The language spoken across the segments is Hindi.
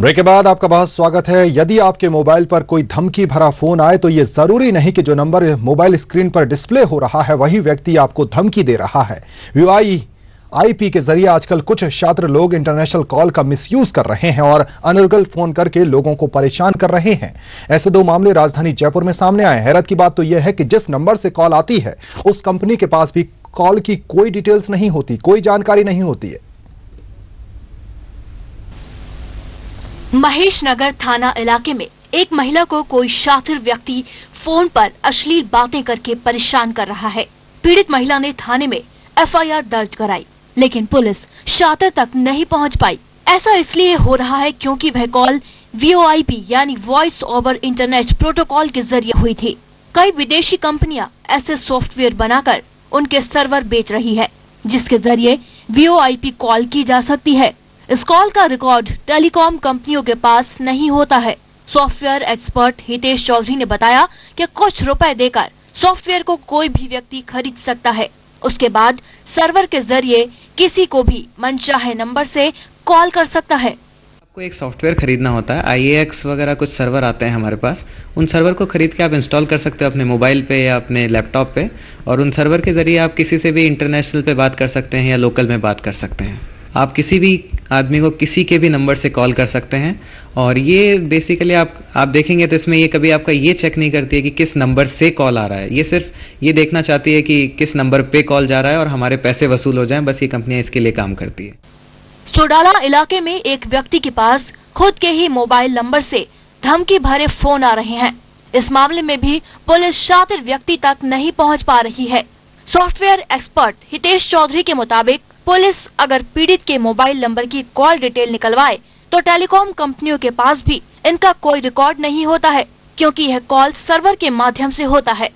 ब्रेक के बाद आपका बहुत स्वागत है। यदि आपके मोबाइल पर कोई धमकी भरा फोन आए तो ये जरूरी नहीं कि जो नंबर मोबाइल स्क्रीन पर डिस्प्ले हो रहा है वही व्यक्ति आपको धमकी दे रहा है। VoIP के जरिए आजकल कुछ छात्र लोग इंटरनेशनल कॉल का मिसयूज कर रहे हैं और अनर्गल फोन करके लोगों को परेशान कर रहे हैं। ऐसे दो मामले राजधानी जयपुर में सामने आए। हैरत की बात तो यह है कि जिस नंबर से कॉल आती है उस कंपनी के पास भी कॉल की कोई डिटेल्स नहीं होती, कोई जानकारी नहीं होती है। महेश नगर थाना इलाके में एक महिला को कोई शातिर व्यक्ति फोन पर अश्लील बातें करके परेशान कर रहा है। पीड़ित महिला ने थाने में FIR दर्ज कराई, लेकिन पुलिस शातिर तक नहीं पहुंच पाई। ऐसा इसलिए हो रहा है क्योंकि वह कॉल VoIP यानी वॉइस ओवर इंटरनेट प्रोटोकॉल के जरिए हुई थी। कई विदेशी कंपनियां ऐसे सॉफ्टवेयर बनाकर उनके सर्वर बेच रही है, जिसके जरिए VoIP कॉल की जा सकती है। इस कॉल का रिकॉर्ड टेलीकॉम कंपनियों के पास नहीं होता है। सॉफ्टवेयर एक्सपर्ट हितेश चौधरी ने बताया कि कुछ रुपए देकर सॉफ्टवेयर को कोई भी व्यक्ति खरीद सकता है। उसके बाद सर्वर के जरिए किसी को भी मनचाहे नंबर से कॉल कर सकता है। आपको एक सॉफ्टवेयर खरीदना होता है, IAX वगैरह कुछ सर्वर आते हैं हमारे पास। उन सर्वर को खरीद के आप इंस्टॉल कर सकते हो अपने मोबाइल पे या अपने लैपटॉप पे, और उन सर्वर के जरिए आप किसी से भी इंटरनेशनल पे बात कर सकते हैं या लोकल में बात कर सकते हैं। आप किसी भी आदमी को किसी के भी नंबर से कॉल कर सकते हैं। और ये बेसिकली आप देखेंगे तो इसमें ये कभी आपका ये चेक नहीं करती है कि किस नंबर से कॉल आ रहा है। ये सिर्फ ये देखना चाहती है कि किस नंबर पे कॉल जा रहा है और हमारे पैसे वसूल हो जाएं, बस ये कंपनियां इसके लिए काम करती है। सोडाला इलाके में एक व्यक्ति के पास खुद के ही मोबाइल नंबर से धमकी भरे फोन आ रहे हैं। इस मामले में भी पुलिस शातिर व्यक्ति तक नहीं पहुँच पा रही है। सॉफ्टवेयर एक्सपर्ट हितेश चौधरी के मुताबिक पुलिस अगर पीड़ित के मोबाइल नंबर की कॉल डिटेल निकलवाए तो टेलीकॉम कंपनियों के पास भी इनका कोई रिकॉर्ड नहीं होता है, क्योंकि यह कॉल सर्वर के माध्यम से होता है।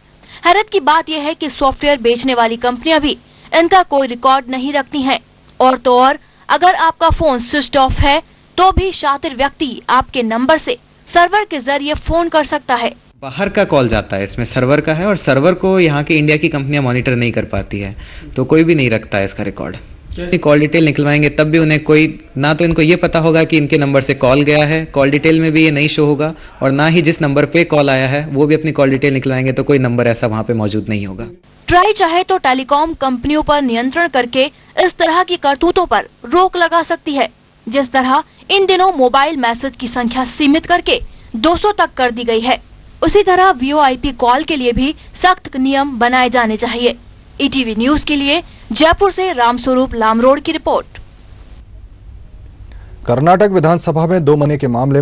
हैरत की बात यह है कि सॉफ्टवेयर बेचने वाली कंपनियां भी इनका कोई रिकॉर्ड नहीं रखती हैं। और तो और अगर आपका फोन स्विच ऑफ है तो भी शातिर व्यक्ति आपके नंबर से सर्वर के जरिए फोन कर सकता है। बाहर का कॉल जाता है, इसमें सर्वर का है, और सर्वर को यहाँ की इंडिया की कंपनियां मॉनिटर नहीं कर पाती है, तो कोई भी नहीं रखता है इसका रिकॉर्ड। कॉल डिटेल निकलवाएंगे तब भी उन्हें कोई ना तो इनको ये पता होगा कि इनके नंबर से कॉल गया है, कॉल डिटेल में भी ये नहीं शो होगा, और ना ही जिस नंबर पे कॉल आया है वो भी अपनी कॉल डिटेल निकलवाएंगे तो कोई नंबर ऐसा वहाँ पे मौजूद नहीं होगा। ट्राई चाहे तो टेलीकॉम कंपनियों पर नियंत्रण करके इस तरह की करतूतों पर रोक लगा सकती है। जिस तरह इन दिनों मोबाइल मैसेज की संख्या सीमित करके 200 तक कर दी गयी है, उसी तरह VoIP कॉल के लिए भी सख्त नियम बनाए जाने चाहिए। ETV न्यूज के लिए जयपुर से रामस्वरूप लामरोड की रिपोर्ट। कर्नाटक विधानसभा में 2 महीने के मामले